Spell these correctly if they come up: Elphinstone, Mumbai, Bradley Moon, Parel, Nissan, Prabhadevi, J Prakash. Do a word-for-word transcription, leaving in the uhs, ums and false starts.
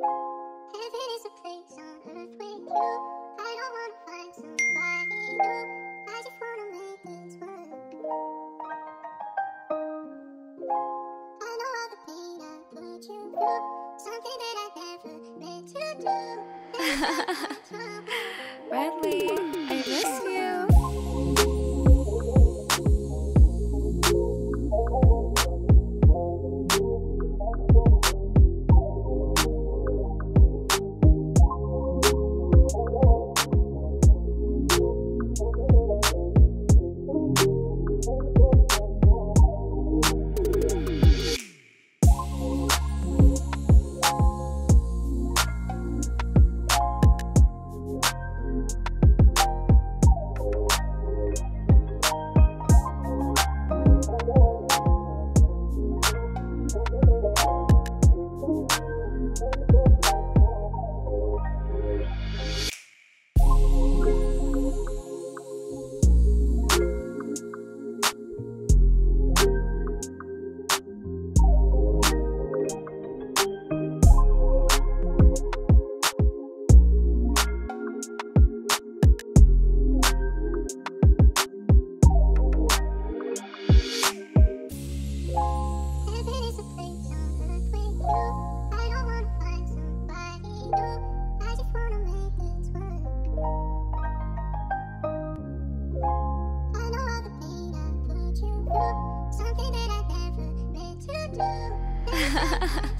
Heaven is a place on earth with you. I don't wanna find somebody new. I just wanna make things work. I know all the pain I put you through. Something that I never meant to do. Bradley, I miss you. Ha ha ha.